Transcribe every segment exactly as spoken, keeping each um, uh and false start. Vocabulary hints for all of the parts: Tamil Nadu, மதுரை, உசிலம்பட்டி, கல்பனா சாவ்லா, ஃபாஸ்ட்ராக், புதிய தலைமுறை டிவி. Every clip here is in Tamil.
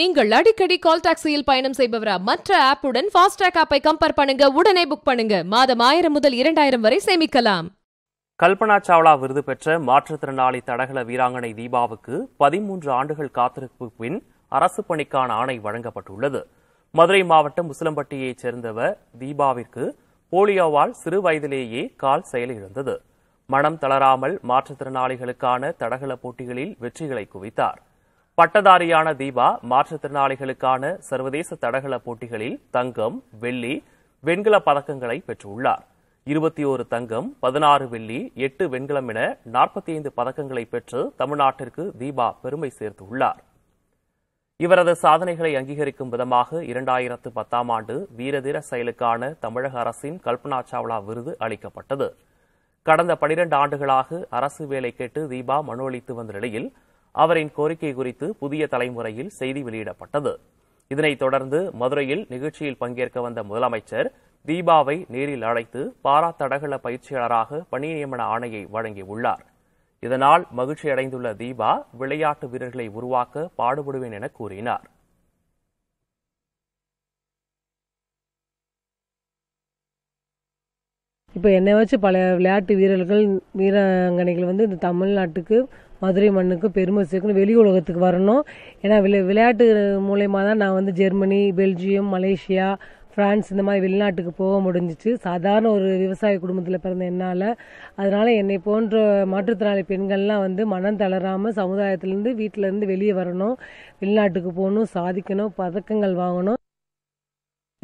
நீங்கள் அடிக்கடி கால் டாக்ஸியில் பயணம் செய்பவரா? மற்ற ஆப்புடன் ஃபாஸ்ட்ராக் ஆப்பை கம்பேர் பண்ணுங்க. உடனே புக் பண்ணுங்க. மாதம் ஆயிரம் முதல் இரண்டாயிரம் வரை சேமிக்கலாம். கல்பனா சாவ்லா விருது பெற்ற மாற்றுத்திறனாளி தடகள வீராங்கனை தீபாவுக்கு பதிமூன்று ஆண்டுகள் காத்திருப்பு பின் அரசு பணிக்கான ஆணை வழங்கப்பட்டுள்ளது. மதுரை மாவட்டம் உசிலம்பட்டியைச் சேர்ந்தவர் தீபாவிற்கு போலியோவால் சிறு வயதிலேயே கால் செயலிழந்தது. மனம் தளராமல் மாற்றுத்திறனாளிகளுக்கான தடகள போட்டிகளில் வெற்றிகளை குவித்தார். பட்டதாரியான தீபா மாற்றுத்திறனாளிகளுக்கான சர்வதேச தடகள போட்டிகளில் தங்கம், வெள்ளி, வெண்கல பதக்கங்களை பெற்றுள்ளார். இருபத்தி ஒரு தங்கம், பதினாறு வெள்ளி, எட்டு வெண்கலம் என நாற்பத்தி ஐந்து பதக்கங்களை பெற்று தமிழ்நாட்டிற்கு தீபா பெருமை சேர்த்துள்ளார். இவரது சாதனைகளை அங்கீகரிக்கும் விதமாக இரண்டாயிரத்து பத்தாம் ஆண்டு வீரதீர செயலுக்கான தமிழக அரசின் கல்பனா சாவ்லா விருது அளிக்கப்பட்டது. கடந்த பனிரெண்டு ஆண்டுகளாக அரசு வேலை கேட்டு தீபா மனு அளித்து வந்த நிலையில் அவரின் கோரிக்கை குறித்து புதிய தலைமுறையில் செய்தி வெளியிடப்பட்டது. இதனைத் தொடர்ந்து மதுரையில் நிகழ்ச்சியில் பங்கேற்க வந்த முதலமைச்சர் தீபாவை நேரில் அழைத்து பாரா தடகள பயிற்சியாளராக பணி நியமன ஆணையை வழங்கியுள்ளார். இதனால் மகிழ்ச்சியடைந்துள்ள தீபா விளையாட்டு வீரர்களை உருவாக்க பாடுபடுவேன் என கூறினார். இப்போ என்னை வச்சு பல விளையாட்டு வீரர்கள் வீராங்கனைகள் வந்து இந்த தமிழ்நாட்டுக்கு மதுரை மண்ணுக்கு பெருமை சேர்க்கணும், வெளி உலகத்துக்கு வரணும். ஏன்னா விளை விளையாட்டு மூலயமா தான் நான் வந்து ஜெர்மனி, பெல்ஜியம், மலேசியா, ஃப்ரான்ஸ் இந்த மாதிரி வெளிநாட்டுக்கு போக முடிஞ்சிச்சு. சாதாரண ஒரு விவசாய குடும்பத்தில் பிறந்த என்னால், அதனால் என்னை போன்ற மாற்றுத்திறனாளி பெண்கள்லாம் வந்து மனம் தளராமல் சமுதாயத்திலேருந்து வீட்டிலேருந்து வெளியே வரணும், வெளிநாட்டுக்கு போகணும், சாதிக்கணும், பதக்கங்கள் வாங்கணும்.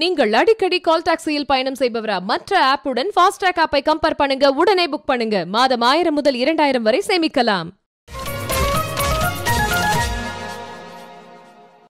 நீங்கள் அடிக்கடி கால் டாக்ஸியில் பயணம் செய்பவரா? மற்ற ஆப்புடன் ஃபாஸ்ட்ராக் ஆப்பை கம்பேர் பண்ணுங்க. உடனே புக் பண்ணுங்க. மாதம் ஆயிரம் முதல் இரண்டாயிரம் வரை சேமிக்கலாம்.